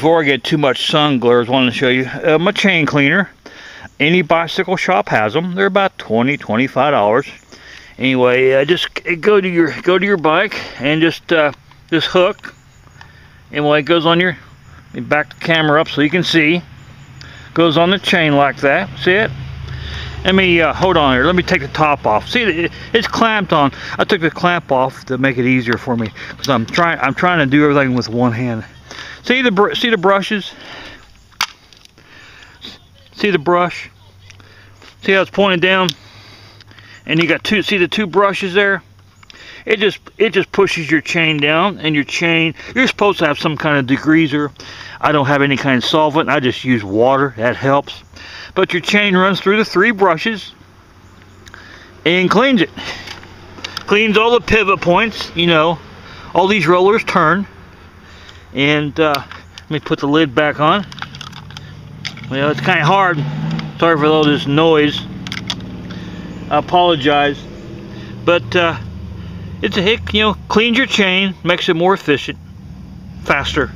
Before I get too much sun glares, I wanted to show you my chain cleaner. Any bicycle shop has them. They're about $20–$25. Anyway, just go to your bike and just hook. Anyway, it goes on your. Let me back the camera up so you can see. Goes on the chain like that. See it? Let me hold on here. Let me take the top off. See, it's clamped on. I took the clamp off to make it easier for me because I'm trying to do everything with one hand. See the brushes? See the brush? See how it's pointed down? And you got two. See the two brushes there? It just pushes your chain down, and your chain, you're supposed to have some kind of degreaser. I don't have any kind of solvent. I just use water. That helps. But your chain runs through the three brushes and cleans it. Cleans all the pivot points. You know, all these rollers turn. And let me put the lid back on. Well, it's kind of hard. Sorry for all this noise. I apologize. But it's a hick, you know, cleans your chain, makes it more efficient, faster.